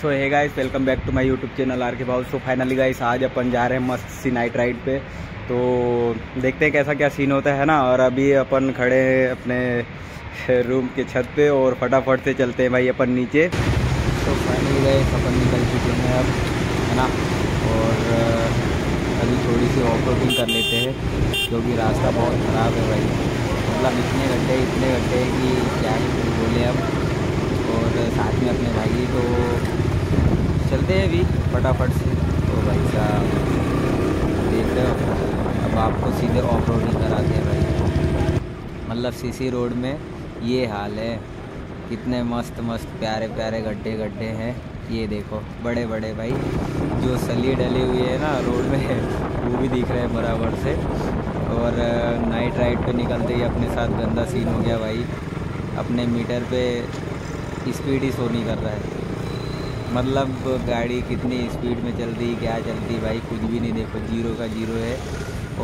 So hey guys, welcome back to my YouTube channel R K Bhau. So finally guys आज अपन जा रहे हैं मस्त सी नाइट राइड पे, तो देखते हैं कैसा क्या सीन होता है ना। और अभी अपन खड़े हैं अपने रूम के छत पे और फटाफट से चलते हैं भाई अपन नीचे। तो फाइनली गाइस अपन निकल चुके हैं अब, है ना। और अभी थोड़ी सी ऑफ रोडिंग कर लेते हैं क्योंकि रास्ता बहुत ख़राब है भाई। मतलब इतने घंटे कि क्या ही बोले अब। और साथ में अपने भाई, तो चलते हैं अभी फटाफट से। तो भाई साहब देख रहे हो, अब आपको सीधे ऑफ रोडिंग कराते हैं भाई। मतलब सीसी रोड में ये हाल है, कितने मस्त मस्त प्यारे प्यारे गड्ढे गड्ढे हैं। ये देखो बड़े बड़े भाई, जो सली डली हुई है ना रोड में, वो भी दिख रहे हैं बराबर से। और नाइट राइड पे निकलते ही अपने साथ गंदा सीन हो गया भाई। अपने मीटर पे स्पीड ही शो नहीं कर रहा है, मतलब गाड़ी कितनी स्पीड में चल रही, क्या चलती भाई, कुछ भी नहीं। देखो जीरो का जीरो है।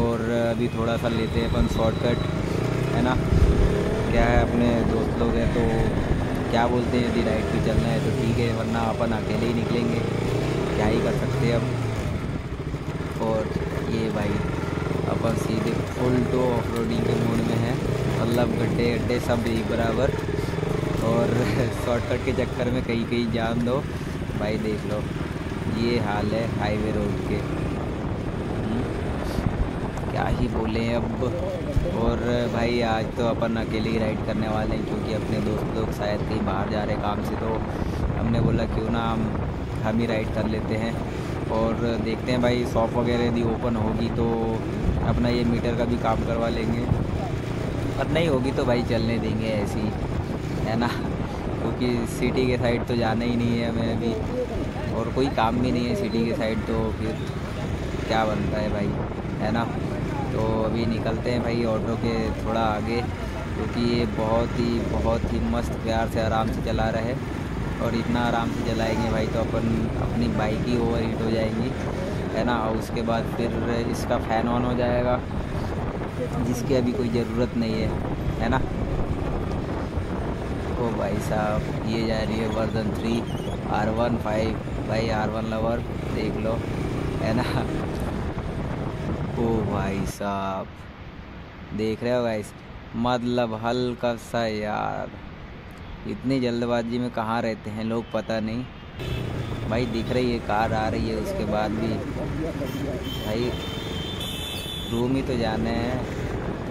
और अभी थोड़ा सा लेते हैं अपन शॉर्टकट, है ना। क्या है, अपने दोस्त लोग हैं तो क्या बोलते हैं, यदि राइड पे चलना है तो ठीक है, वरना अपन अकेले ही निकलेंगे, क्या ही कर सकते अब। और ये भाई अपन सीधे फुल टू ऑफ रोडिंग के मोड में है, मतलब गड्ढे गड्ढे सब एक बराबर। और शॉर्टकट के चक्कर में कहीं कहीं जान दो भाई। देख लो ये हाल है हाईवे रोड के, क्या ही बोले अब। और भाई आज तो अपन अकेले ही राइड करने वाले हैं क्योंकि अपने दोस्त लोग शायद कहीं बाहर जा रहे काम से, तो हमने बोला क्यों ना हम ही राइड कर लेते हैं। और देखते हैं भाई शॉप वगैरह यदि ओपन होगी तो अपना ये मीटर का भी काम करवा लेंगे, और नहीं होगी तो भाई चलने देंगे ऐसे ही, है ना। क्योंकि सिटी के साइड तो जाना ही नहीं है हमें अभी, और कोई काम भी नहीं है सिटी के साइड, तो फिर क्या बनता है भाई, है ना। तो अभी निकलते हैं भाई ऑटो के थोड़ा आगे, क्योंकि ये बहुत ही मस्त प्यार से आराम से चला रहा है। और इतना आराम से चलाएंगे भाई तो अपन अपनी बाइक ही ओवर हीट हो जाएंगी, है ना। और उसके बाद फिर इसका फ़ैन ऑन हो जाएगा, जिसकी अभी कोई ज़रूरत नहीं है, है ना। तो भाई साहब ये जा रही है वर्जन 3 R15 भाई, R1 लवर देख लो, है ना। ओ भाई साहब देख रहे हो गाइस, मतलब हल्का सा यार, इतनी जल्दबाजी में कहाँ रहते हैं लोग पता नहीं भाई। दिख रही है कार आ रही है, उसके बाद भी भाई रूम ही तो जाना है,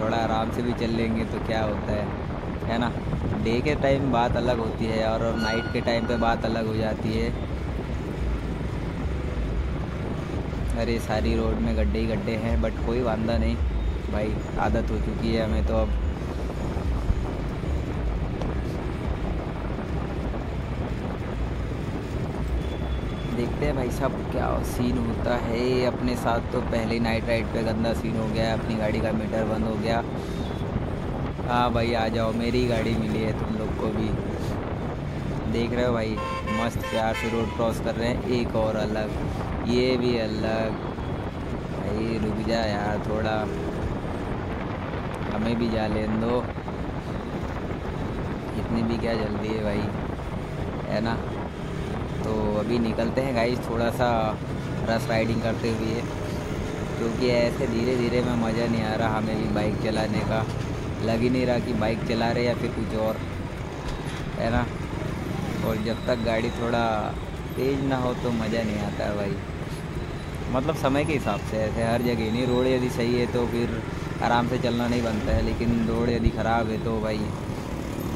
थोड़ा आराम से भी चल लेंगे तो क्या होता है ना। डे के टाइम बात अलग होती है और नाइट के टाइम पे बात अलग हो जाती है। अरे सारी रोड में गड्ढे ही गड्ढे हैं, बट कोई वांदा नहीं भाई, आदत हो चुकी है हमें तो अब। देखते हैं भाई साहब क्या सीन होता है। अपने साथ तो पहले नाइट राइड पे गंदा सीन हो गया, अपनी गाड़ी का मीटर बंद हो गया। हाँ भाई आ जाओ, मेरी गाड़ी मिली है तुम लोग को भी। देख रहे हो भाई मस्त प्यार से रोड क्रॉस कर रहे हैं, एक और अलग, ये भी अलग। भाई रुक जा यार थोड़ा, हमें भी जा लेने दो, इतनी भी क्या जल्दी है भाई, है ना। तो अभी निकलते हैं गाइस, थोड़ा सा रश राइडिंग करते हुए, क्योंकि ऐसे धीरे धीरे में मज़ा नहीं आ रहा हमें भी बाइक चलाने का। लग ही नहीं रहा कि बाइक चला रहे या फिर कुछ और, है ना। और जब तक गाड़ी थोड़ा तेज़ ना हो तो मज़ा नहीं आता है भाई, मतलब समय के हिसाब से। ऐसे हर जगह नहीं, रोड यदि सही है तो फिर आराम से चलना नहीं बनता है, लेकिन रोड यदि ख़राब है तो भाई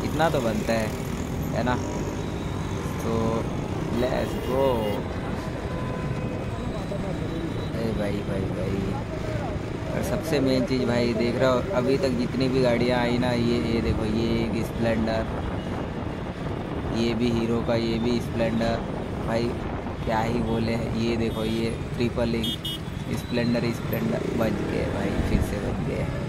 इतना तो बनता है ना। तो लेट्स गो। अरे भाई भाई भाई, और सबसे मेन चीज़ भाई देख रहा हो, अभी तक जितनी भी गाड़ियाँ आई ना, ये देखो, ये एक स्प्लेंडर, ये भी हीरो का, ये भी स्प्लेंडर भाई, क्या ही बोले। ये देखो ये ट्रिपल इंक स्प्लेंडर बच गए भाई, फिर से बच गए।